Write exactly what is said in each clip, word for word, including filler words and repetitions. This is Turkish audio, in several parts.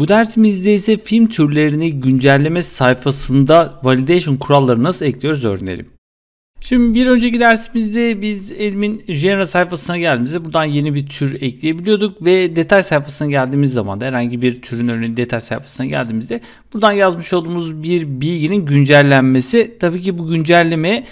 Bu dersimizde ise film türlerini güncelleme sayfasında validation kuralları nasıl ekliyoruz öğrenelim. Şimdi bir önceki dersimizde biz Admin General sayfasına geldiğimizde buradan yeni bir tür ekleyebiliyorduk ve detay sayfasına geldiğimiz zaman da herhangi bir türün önüne detay sayfasına geldiğimizde buradan yazmış olduğumuz bir bilginin güncellenmesi. Tabii ki bu güncelleme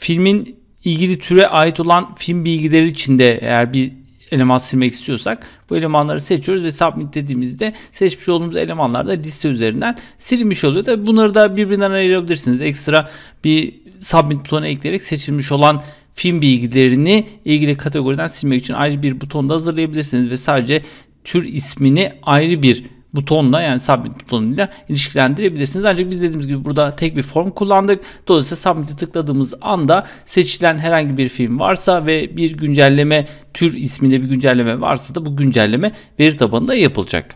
filmin ilgili türe ait olan film bilgileri içinde eğer bir eleman silmek istiyorsak bu elemanları seçiyoruz ve submit dediğimizde seçmiş olduğumuz elemanlar da liste üzerinden silinmiş oluyor. Tabii bunları da birbirinden ayırabilirsiniz. Ekstra bir submit butonuna ekleyerek seçilmiş olan film bilgilerini ilgili kategoriden silmek için ayrı bir buton da hazırlayabilirsiniz ve sadece tür ismini ayrı bir butonla, yani submit butonuyla ilişkilendirebilirsiniz. Ancak biz dediğimiz gibi burada tek bir form kullandık. Dolayısıyla submit'e tıkladığımız anda seçilen herhangi bir film varsa ve bir güncelleme, tür isminde bir güncelleme varsa da bu güncelleme veri tabanında yapılacak.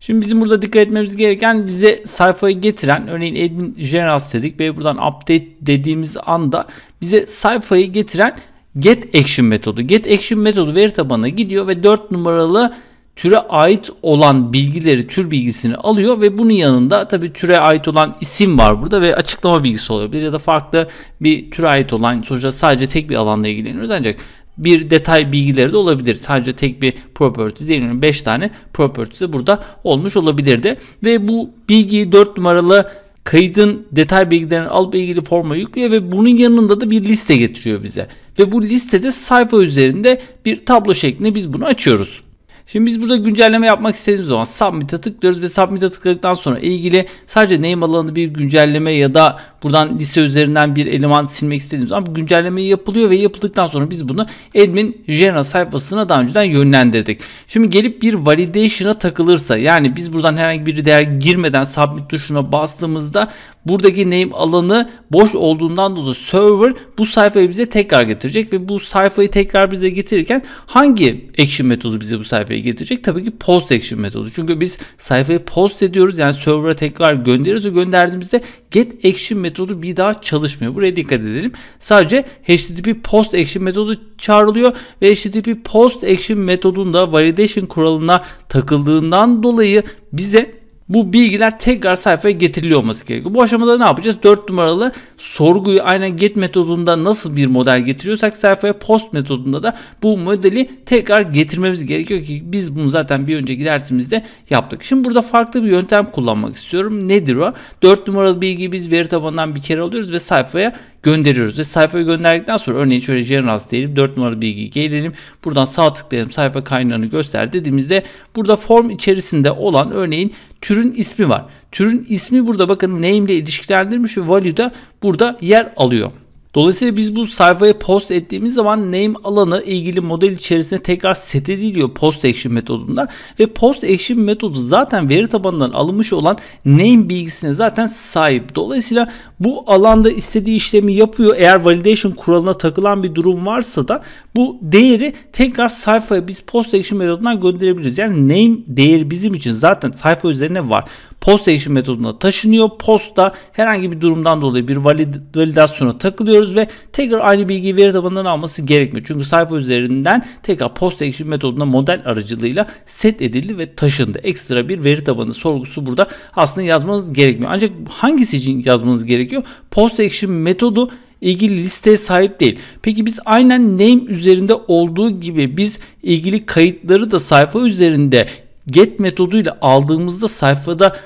Şimdi bizim burada dikkat etmemiz gereken, bize sayfayı getiren, örneğin admin general dedik ve buradan update dediğimiz anda bize sayfayı getiren get action metodu. Get action metodu veri tabanına gidiyor ve dört numaralı türe ait olan bilgileri, tür bilgisini alıyor ve bunun yanında tabii türe ait olan isim var burada ve açıklama bilgisi olabilir ya da farklı bir türe ait olan, sonuçta sadece tek bir alanla ilgileniyoruz ancak bir detay bilgileri de olabilir. Sadece tek bir property değil, beş tane property de burada olmuş olabilirdi. Ve bu bilgiyi dört numaralı kaydın detay bilgilerini alıp ilgili forma yüklüyor ve bunun yanında da bir liste getiriyor bize. Ve bu listede sayfa üzerinde bir tablo şeklinde biz bunu açıyoruz. Şimdi biz burada güncelleme yapmak istediğimiz zaman submit'e tıklıyoruz ve submit'e tıkladıktan sonra ilgili sadece name alanında bir güncelleme ya da buradan liste üzerinden bir eleman silmek istediğimiz zaman bu güncelleme yapılıyor ve yapıldıktan sonra biz bunu admin general sayfasına daha önceden yönlendirdik. Şimdi gelip bir validation'a takılırsa, yani biz buradan herhangi bir değer girmeden submit tuşuna bastığımızda buradaki name alanı boş olduğundan dolayı server bu sayfayı bize tekrar getirecek ve bu sayfayı tekrar bize getirirken hangi action metodu bize bu sayfayı getirecek? Tabii ki post action metodu. Çünkü biz sayfayı post ediyoruz, yani server'a tekrar gönderiyoruz ve gönderdiğimizde get action metodu bir daha çalışmıyor. Buraya dikkat edelim. Sadece H T T P post action metodu çağrılıyor ve H T T P post action metodunda validation kuralına takıldığından dolayı bize bu bilgiler tekrar sayfaya getiriliyor olması gerekiyor. Bu aşamada ne yapacağız? dört numaralı sorguyu aynen get metodunda nasıl bir model getiriyorsak sayfaya post metodunda da bu modeli tekrar getirmemiz gerekiyor ki biz bunu zaten bir önceki dersimizde yaptık. Şimdi burada farklı bir yöntem kullanmak istiyorum. Nedir o? dört numaralı bilgiyi biz veri tabanından bir kere alıyoruz ve sayfaya gönderiyoruz ve sayfayı gönderdikten sonra örneğin şöyle general diyelim, dört numaralı bilgiyi gelelim, buradan sağ tıklayalım, sayfa kaynağını göster dediğimizde burada form içerisinde olan örneğin türün ismi var. Türün ismi burada bakın name ile ilişkilendirilmiş ve value da burada yer alıyor. Dolayısıyla biz bu sayfaya post ettiğimiz zaman name alanı ilgili model içerisinde tekrar set ediliyor post action metodunda ve post action metodu zaten veri tabanından alınmış olan name bilgisine zaten sahip. Dolayısıyla bu alanda istediği işlemi yapıyor. Eğer validation kuralına takılan bir durum varsa da bu değeri tekrar sayfaya biz post action metodundan gönderebiliriz. Yani name değeri bizim için zaten sayfa üzerine var. Post action metoduna taşınıyor. Post'ta herhangi bir durumdan dolayı bir valid validasyona takılıyoruz ve tekrar aynı bilgiyi veri tabanından alması gerekmiyor. Çünkü sayfa üzerinden tekrar post action metoduna model aracılığıyla set edildi ve taşındı. Ekstra bir veri tabanı sorgusu burada aslında yazmanız gerekmiyor. Ancak hangisi için yazmanız gerekiyor? Post action metodu ilgili listeye sahip değil. Peki biz aynen name üzerinde olduğu gibi biz ilgili kayıtları da sayfa üzerinde get metoduyla aldığımızda sayfada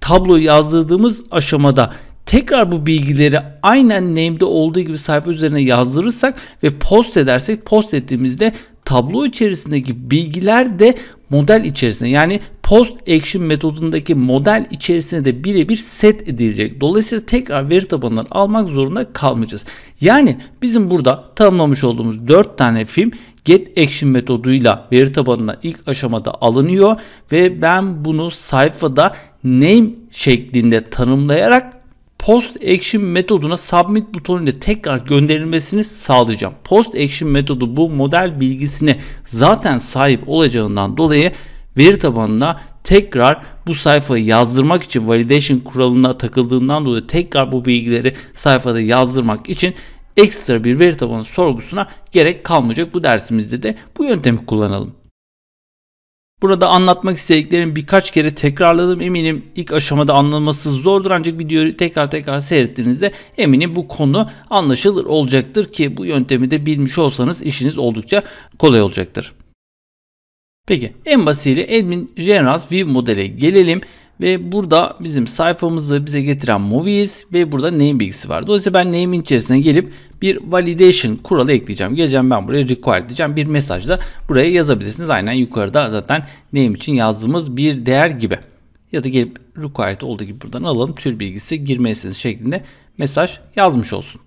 tablo yazdırdığımız aşamada tekrar bu bilgileri aynen name'de olduğu gibi sayfa üzerine yazdırırsak ve post edersek, post ettiğimizde tablo içerisindeki bilgiler de model içerisinde, yani post action metodundaki model içerisinde de birebir set edilecek. Dolayısıyla tekrar veri tabanından almak zorunda kalmayacağız. Yani bizim burada tanımlamış olduğumuz dört tane film get action metoduyla veri tabanına ilk aşamada alınıyor ve ben bunu sayfada name şeklinde tanımlayarak post action metoduna submit butonuyla tekrar gönderilmesini sağlayacağım. Post action metodu bu model bilgisine zaten sahip olacağından dolayı veri tabanına tekrar bu sayfayı yazdırmak için validation kuralına takıldığından dolayı tekrar bu bilgileri sayfada yazdırmak için ekstra bir veri tabanı sorgusuna gerek kalmayacak. Bu dersimizde de bu yöntemi kullanalım. Burada anlatmak istediklerimi birkaç kere tekrarladım. Eminim ilk aşamada anlaması zordur ancak videoyu tekrar tekrar seyrettiğinizde eminim bu konu anlaşılır olacaktır ki bu yöntemi de bilmiş olsanız işiniz oldukça kolay olacaktır. Peki en basitiyle Admin Generals View modele gelelim ve burada bizim sayfamızı bize getiren Movies ve burada name bilgisi var. Dolayısıyla ben name'in içerisine gelip bir validation kuralı ekleyeceğim. Geleceğim ben buraya required diyeceğim. Bir mesaj da buraya yazabilirsiniz. Aynen yukarıda zaten name için yazdığımız bir değer gibi. Ya da gelip required olduğu gibi buradan alalım. Tür bilgisi girmezsiniz şeklinde mesaj yazmış olsun.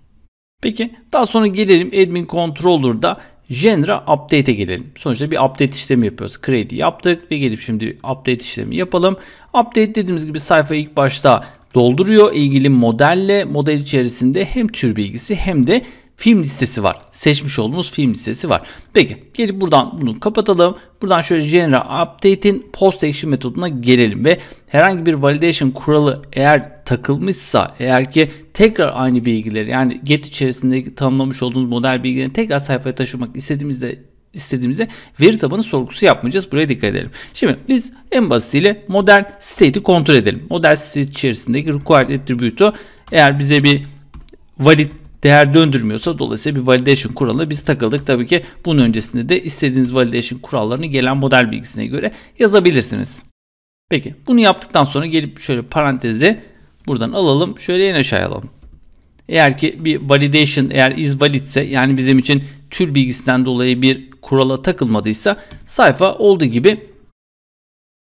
Peki daha sonra gelelim admin controller'da Genera update'e gelelim. Sonuçta bir update işlemi yapıyoruz. Create'i yaptık ve gelip şimdi update işlemi yapalım. Update dediğimiz gibi sayfayı ilk başta dolduruyor. İlgili modelle model içerisinde hem tür bilgisi hem de film listesi var. Seçmiş olduğumuz film listesi var. Peki gelip buradan bunu kapatalım. Buradan şöyle Genera update'in post action metoduna gelelim ve herhangi bir validation kuralı eğer takılmışsa, eğer ki tekrar aynı bilgileri yani get içerisindeki tanımlamış olduğumuz model bilgilerini tekrar sayfaya taşımak istediğimizde istediğimizde veri tabanı sorgusu yapmayacağız. Buraya dikkat edelim. Şimdi biz en basitiyle model state'i kontrol edelim. Model state içerisindeki required attribute'u eğer bize bir valid değer döndürmüyorsa dolayısıyla bir validation kuralına biz takıldık. Tabii ki bunun öncesinde de istediğiniz validation kurallarını gelen model bilgisine göre yazabilirsiniz. Peki bunu yaptıktan sonra gelip şöyle parantezi buradan alalım. Şöyle en aşağıya alalım. Eğer ki bir validation eğer is valid ise yani bizim için tür bilgisinden dolayı bir kurala takılmadıysa sayfa olduğu gibi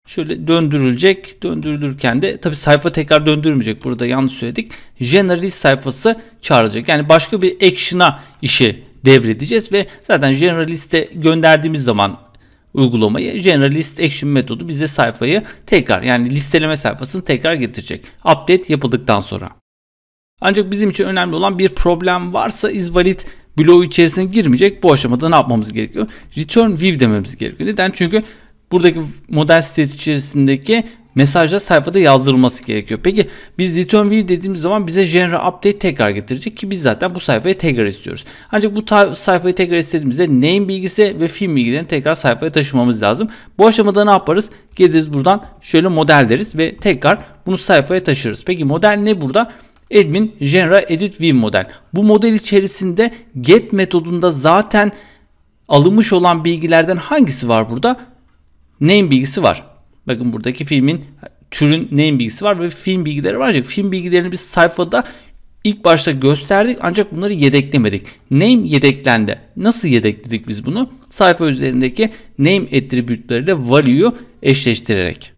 şöyle döndürülecek. Döndürülürken de tabi sayfa tekrar döndürmeyecek. Burada yanlış söyledik. Generalist sayfası çağrılacak. Yani başka bir action'a işi devredeceğiz ve zaten generalist'e gönderdiğimiz zaman uygulamayı generalist action metodu bize sayfayı tekrar yani listeleme sayfasını tekrar getirecek. Update yapıldıktan sonra. Ancak bizim için önemli olan bir problem varsa isValid bloğu içerisine girmeyecek. Bu aşamada ne yapmamız gerekiyor? Return view dememiz gerekiyor. Neden? Çünkü buradaki model state içerisindeki mesajlar sayfada yazdırılması gerekiyor. Peki biz return view dediğimiz zaman bize genera update tekrar getirecek ki biz zaten bu sayfayı tekrar istiyoruz. Ancak bu sayfayı tekrar istediğimizde name bilgisi ve film bilgilerini tekrar sayfaya taşımamız lazım. Bu aşamada ne yaparız? Geliriz buradan şöyle model deriz ve tekrar bunu sayfaya taşırız. Peki model ne burada? Admin genera edit view model. Bu model içerisinde get metodunda zaten alınmış olan bilgilerden hangisi var burada? Name bilgisi var. Bakın buradaki filmin türün name bilgisi var ve film bilgileri var. Ancak film bilgilerini biz sayfada ilk başta gösterdik ancak bunları yedeklemedik. Name yedeklendi. Nasıl yedekledik biz bunu? Sayfa üzerindeki name attribute'leriyle value'yu eşleştirerek.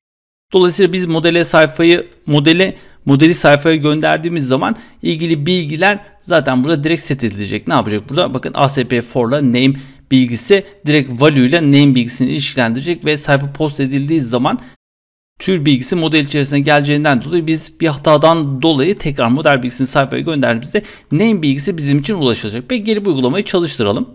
Dolayısıyla biz modele sayfayı modele modeli sayfaya gönderdiğimiz zaman ilgili bilgiler zaten burada direkt set edilecek. Ne yapacak burada? Bakın A S P nokta for'la name bilgisi direkt value ile name bilgisini ilişkilendirecek ve sayfa post edildiği zaman tür bilgisi model içerisine geleceğinden dolayı biz bir hatadan dolayı tekrar model bilgisini sayfaya gönderdiğimizde name bilgisi bizim için ulaşılacak. Peki gelip uygulamayı çalıştıralım.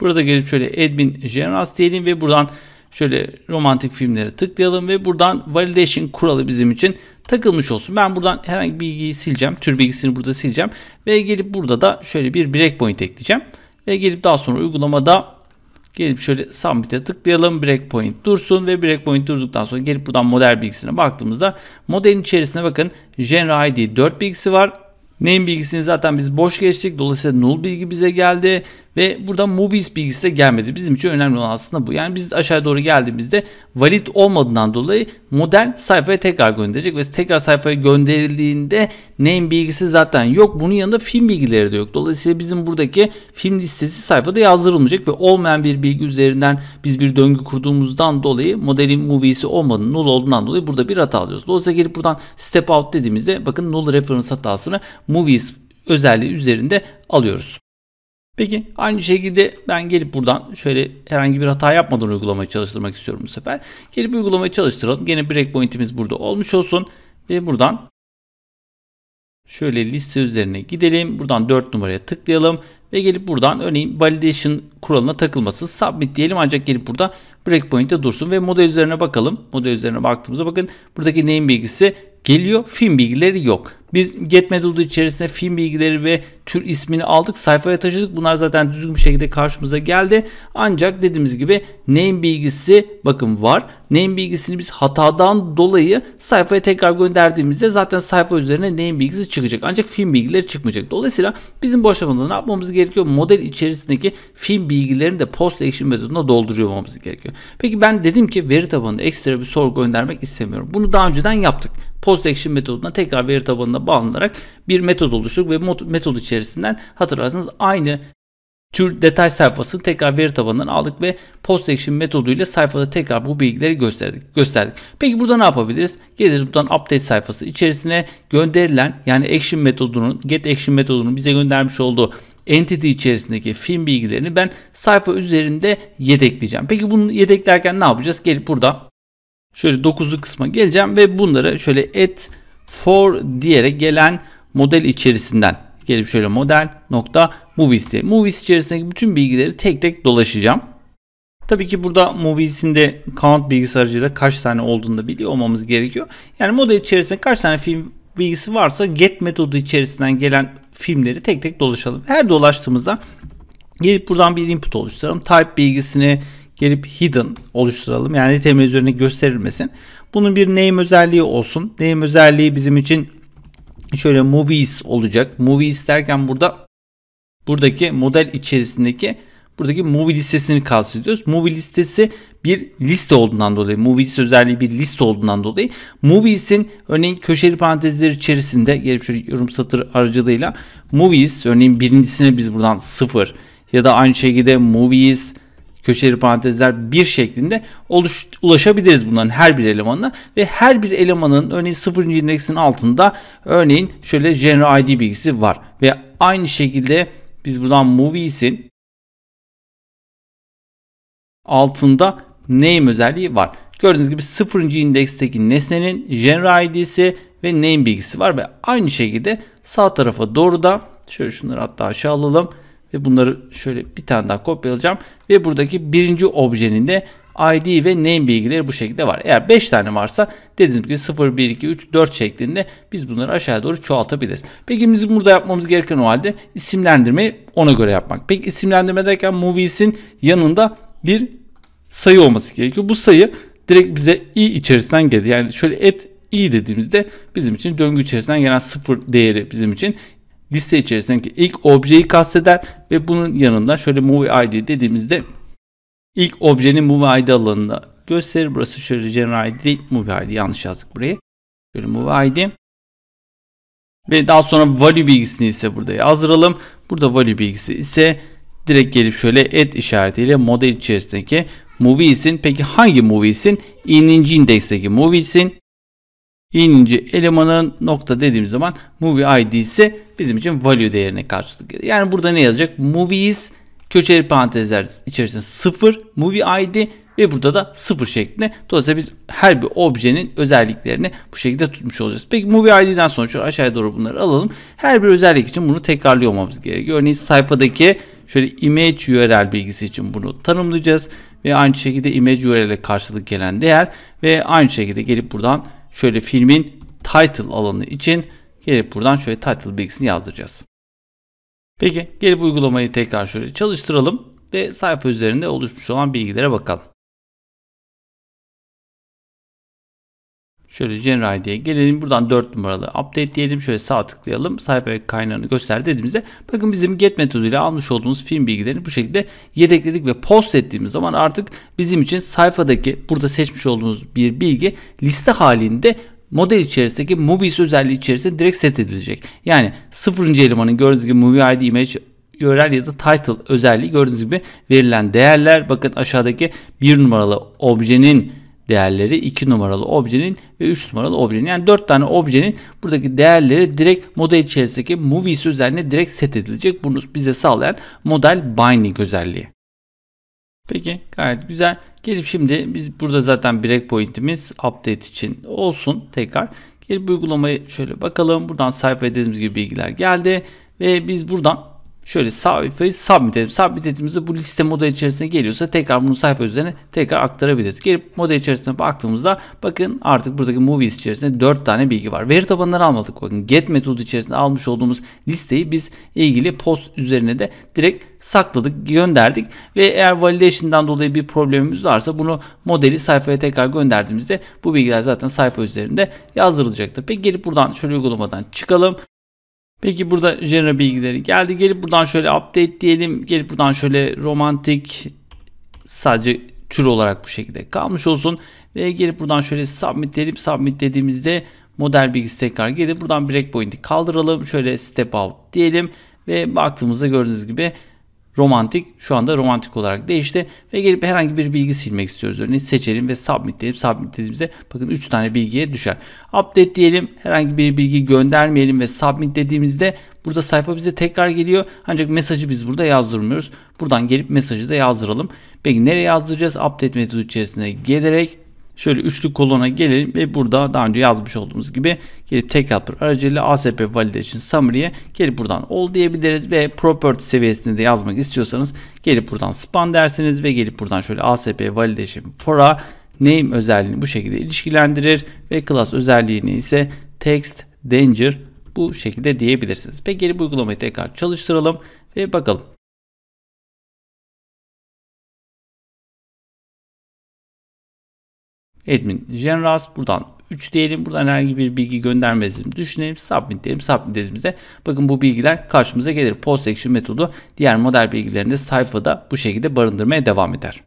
Burada gelip şöyle admin generals diyelim ve buradan şöyle romantik filmlere tıklayalım ve buradan validation kuralı bizim için takılmış olsun. Ben buradan herhangi bir bilgiyi sileceğim. Tür bilgisini burada sileceğim. Ve gelip burada da şöyle bir breakpoint ekleyeceğim. Ve gelip daha sonra uygulamada gelip şöyle submit'e tıklayalım. Breakpoint dursun ve breakpoint durduktan sonra gelip buradan model bilgisine baktığımızda modelin içerisine bakın genera I D dört bilgisi var. Name bilgisini zaten biz boş geçtik. Dolayısıyla null bilgi bize geldi. Ve burada movies bilgisi de gelmedi. Bizim için önemli olan aslında bu. Yani biz aşağı doğru geldiğimizde valid olmadığından dolayı model sayfaya tekrar gönderecek. Ve tekrar sayfaya gönderildiğinde name bilgisi zaten yok. Bunun yanında film bilgileri de yok. Dolayısıyla bizim buradaki film listesi sayfada yazdırılmayacak. Ve olmayan bir bilgi üzerinden biz bir döngü kurduğumuzdan dolayı modelin movies'i olmadığını null olduğundan dolayı burada bir hata alıyoruz. Dolayısıyla gelip buradan step out dediğimizde bakın null reference hatasını movies özelliği üzerinde alıyoruz. Peki aynı şekilde ben gelip buradan şöyle herhangi bir hata yapmadan uygulamayı çalıştırmak istiyorum bu sefer. Gelip uygulamayı çalıştıralım. Gene breakpoint'imiz burada olmuş olsun. Ve buradan şöyle liste üzerine gidelim. Buradan dört numaraya tıklayalım. Ve gelip buradan örneğin validation kuralına takılmasın. Submit diyelim ancak gelip burada breakpoint'te dursun. Ve model üzerine bakalım. Model üzerine baktığımızda bakın buradaki name bilgisi geliyor. Film bilgileri yok. Biz get metodu içerisinde film bilgileri ve tür ismini aldık, sayfaya taşıdık. Bunlar zaten düzgün bir şekilde karşımıza geldi. Ancak dediğimiz gibi name bilgisi bakın var. Name bilgisini biz hatadan dolayı sayfaya tekrar gönderdiğimizde zaten sayfa üzerine name bilgisi çıkacak. Ancak film bilgileri çıkmayacak. Dolayısıyla bizim boşluklarımızda ne yapmamız gerekiyor? Model içerisindeki film bilgilerini de post action metoduna doldurmamız gerekiyor. Peki ben dedim ki veri tabanına ekstra bir sorgu göndermek istemiyorum. Bunu daha önceden yaptık. Post action metoduna tekrar veri tabanına bağlanarak bir metod oluşturduk ve metod içerisinden hatırlarsanız aynı tür detay sayfasını tekrar veri tabanından aldık ve post action metoduyla sayfada tekrar bu bilgileri gösterdik. gösterdik. Peki burada ne yapabiliriz? Geliriz buradan update sayfası içerisine gönderilen, yani action metodunun, get action metodunun bize göndermiş olduğu entity içerisindeki film bilgilerini ben sayfa üzerinde yedekleyeceğim. Peki bunu yedeklerken ne yapacağız? Gelip burada şöyle dokuzlu kısma geleceğim ve bunları şöyle at for diyerek gelen model içerisinden gelip şöyle model nokta movies diye movies içerisindeki bütün bilgileri tek tek dolaşacağım. Tabii ki burada movies'in de count bilgisi aracıyla kaç tane olduğunu da biliyor olmamız gerekiyor. Yani model içerisinde kaç tane film bilgisi varsa get metodu içerisinden gelen filmleri tek tek dolaşalım. Her dolaştığımızda gelip buradan bir input oluşturalım. Type bilgisini gelip hidden oluşturalım. Yani temel üzerine gösterilmesin. Bunun bir name özelliği olsun. Name özelliği bizim için şöyle movies olacak. Movies derken burada buradaki model içerisindeki buradaki movie listesini kastediyoruz. Movie listesi bir liste olduğundan dolayı, movies özelliği bir liste olduğundan dolayı movies'in örneğin köşeli parantezler içerisinde gelip şöyle yorum satır aracılığıyla movies örneğin birincisine biz buradan sıfır ya da aynı şekilde movies köşeli parantezler bir şeklinde oluş, ulaşabiliriz bunların her bir elemanına ve her bir elemanın örneğin sıfır. indeksin altında örneğin şöyle genre I D bilgisi var ve aynı şekilde biz buradan movies'in altında name özelliği var. Gördüğünüz gibi sıfır. indeksteki nesnenin genre I D'si ve name bilgisi var ve aynı şekilde sağ tarafa doğru da şöyle şunları hatta aşağı alalım. Ve bunları şöyle bir tane daha kopyalayacağım. Ve buradaki birinci objenin de I D ve name bilgileri bu şekilde var. Eğer beş tane varsa dediğim gibi sıfır, bir, iki, üç, dört şeklinde biz bunları aşağı doğru çoğaltabiliriz. Peki bizim burada yapmamız gereken o halde isimlendirmeyi ona göre yapmak. Peki isimlendirme derken movies'in yanında bir sayı olması gerekiyor. Bu sayı direkt bize i içerisinden geldi. Yani şöyle at i dediğimizde bizim için döngü içerisinden gelen sıfır değeri bizim için liste içerisindeki ilk objeyi kasteder ve bunun yanında şöyle movie I D dediğimizde ilk objenin movie I D alanında gösterir. Burası şöyle general I D değil, movie I D yanlış yazdık burayı. Şöyle movie I D ve daha sonra value bilgisini ise burada yazdıralım. Burada value bilgisi ise direkt gelip şöyle add işaretiyle model içerisindeki movies'in, peki hangi movies'in? İninci indeksteki movies'in İninci elemanın nokta dediğimiz zaman movie I D ise bizim için value değerine karşılık gelir. Yani burada ne yazacak? Movies köşeli parantezler içerisinde sıfır movie I D ve burada da sıfır şeklinde. Dolayısıyla biz her bir objenin özelliklerini bu şekilde tutmuş olacağız. Peki movie I D'den sonra şöyle aşağıya doğru bunları alalım. Her bir özellik için bunu tekrarlıyor olmamız gerekiyor. Örneğin sayfadaki şöyle image U R L bilgisi için bunu tanımlayacağız ve aynı şekilde image U R L'e karşılık gelen değer ve aynı şekilde gelip buradan şöyle filmin title alanı için gelip buradan şöyle title bilgisini yazdıracağız. Peki gelip uygulamayı tekrar şöyle çalıştıralım ve sayfa üzerinde oluşmuş olan bilgilere bakalım. Şöyle general diye gelelim. Buradan dört numaralı update diyelim. Şöyle sağ tıklayalım. Sayfa kaynağını göster dediğimizde bakın bizim get metoduyla almış olduğumuz film bilgilerini bu şekilde yedekledik ve post ettiğimiz zaman artık bizim için sayfadaki burada seçmiş olduğumuz bir bilgi liste halinde model içerisindeki movies özelliği içerisinde direkt set edilecek. Yani sıfırıncı elemanın gördüğünüz gibi movie I D image U R L ya da title özelliği gördüğünüz gibi verilen değerler. Bakın aşağıdaki bir numaralı objenin değerleri, iki numaralı objenin ve üç numaralı objenin, yani dört tane objenin buradaki değerleri direkt model içerisindeki movies özelliğine direkt set edilecek. Bunu bize sağlayan model binding özelliği. Peki gayet güzel. Gelip şimdi biz burada zaten breakpoint'imiz update için olsun tekrar. Gelip uygulamayı şöyle bakalım. Buradan sayfaya dediğimiz gibi bilgiler geldi ve biz buradan Şöyle sayfayı submit edelim. Submit ettiğimizde bu liste modeli içerisine geliyorsa tekrar bunu sayfa üzerine tekrar aktarabiliriz. Gelip model içerisine baktığımızda bakın artık buradaki movies içerisinde dört tane bilgi var. Veri tabanından almadık. Bakın get metodu içerisinde almış olduğumuz listeyi biz ilgili post üzerine de direkt sakladık, gönderdik ve eğer validation'dan dolayı bir problemimiz varsa bunu modeli sayfaya tekrar gönderdiğimizde bu bilgiler zaten sayfa üzerinde yazdırılacaktır. Peki gelip buradan şöyle uygulamadan çıkalım. Peki burada genera bilgileri geldi. Gelip buradan şöyle update diyelim. Gelip buradan şöyle romantik sadece tür olarak bu şekilde kalmış olsun. Ve gelip buradan şöyle submit diyelim. Submit dediğimizde model bilgisi tekrar geldi. Buradan breakpoint'i kaldıralım. Şöyle step out diyelim. Ve baktığımızda gördüğünüz gibi romantik şu anda romantik olarak değişti. Ve gelip herhangi bir bilgi silmek istiyoruz. Örneğin seçelim ve submit diyelim. Submit dediğimizde bakın üç tane bilgiye düşer. Update diyelim. Herhangi bir bilgi göndermeyelim ve submit dediğimizde burada sayfa bize tekrar geliyor. Ancak mesajı biz burada yazdırmıyoruz. Buradan gelip mesajı da yazdıralım. Peki nereye yazdıracağız? Update metodu içerisine gelerek şöyle üçlü kolona gelelim ve burada daha önce yazmış olduğumuz gibi gelip tekrar aracıyla A S P Validation Summary'ye gelip buradan all diyebiliriz ve property seviyesinde de yazmak istiyorsanız gelip buradan span dersiniz ve gelip buradan şöyle A S P Validation for'a name özelliğini bu şekilde ilişkilendirir ve class özelliğini ise text danger bu şekilde diyebilirsiniz. Peki gelip uygulamayı tekrar çalıştıralım ve bakalım. Admin generas buradan üç diyelim. Buradan herhangi bir bilgi göndermezdim. Düşünelim. Submit diyelim. Submit dediğimizde bakın bu bilgiler karşımıza gelir. Post action metodu diğer model bilgilerini sayfada bu şekilde barındırmaya devam eder.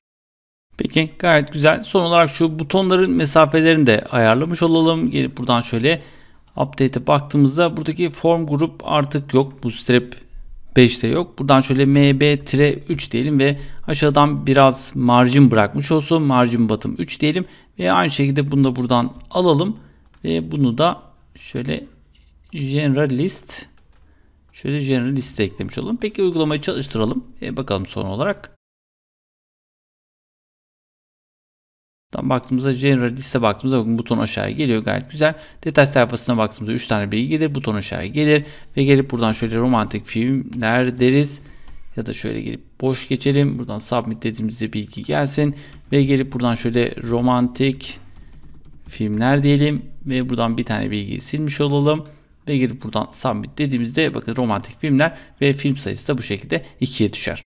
Peki gayet güzel. Son olarak şu butonların mesafelerini de ayarlamış olalım. Gelip buradan şöyle update'e baktığımızda buradaki form grup artık yok. Bu strip beşte yok. Buradan şöyle M B üç diyelim ve aşağıdan biraz margin bırakmış olsun. Margin bottom üç diyelim ve aynı şekilde bunu da buradan alalım ve bunu da şöyle general list şöyle general liste eklemiş olalım. Peki uygulamayı çalıştıralım. E bakalım son olarak. Tam baktığımızda general liste baktığımızda bakın buton aşağıya geliyor. Gayet güzel. Detay sayfasına baktığımızda üç tane bilgi gelir. Buton aşağıya gelir. Ve gelip buradan şöyle romantik filmler deriz. Ya da şöyle gelip boş geçelim. Buradan submit dediğimizde bilgi gelsin. Ve gelip buradan şöyle romantik filmler diyelim. Ve buradan bir tane bilgiyi silmiş olalım. Ve gelip buradan submit dediğimizde bakın romantik filmler ve film sayısı da bu şekilde ikiye düşer.